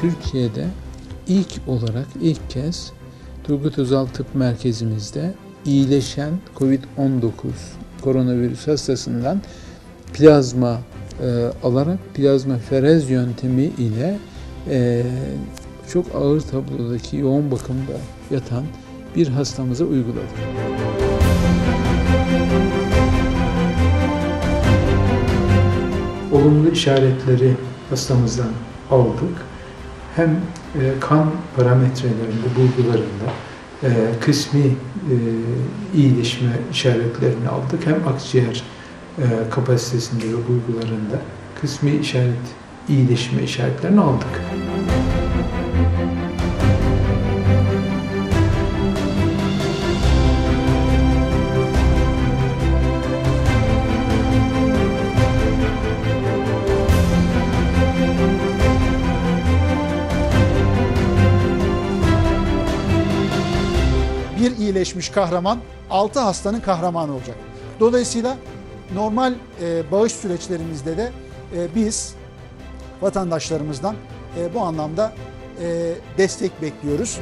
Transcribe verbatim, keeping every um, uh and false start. Türkiye'de ilk olarak ilk kez Turgut Özal Tıp Merkezimizde iyileşen Covid on dokuz koronavirüs hastasından plazma e, alarak plazmaferez yöntemi ile e, çok ağır tablodaki yoğun bakımda yatan bir hastamıza uyguladık. Olumlu işaretleri hastamızdan aldık. Hem kan parametrelerinde, bulgularında kısmi iyileşme işaretlerini aldık, hem akciğer kapasitesinde ve bulgularında kısmi işaret, iyileşme işaretlerini aldık. Bir iyileşmiş kahraman, altı hastanın kahramanı olacak. Dolayısıyla normal e, bağış süreçlerimizde de e, biz vatandaşlarımızdan e, bu anlamda e, destek bekliyoruz.